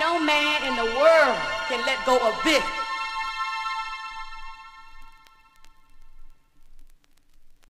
No man in the world can let go of this.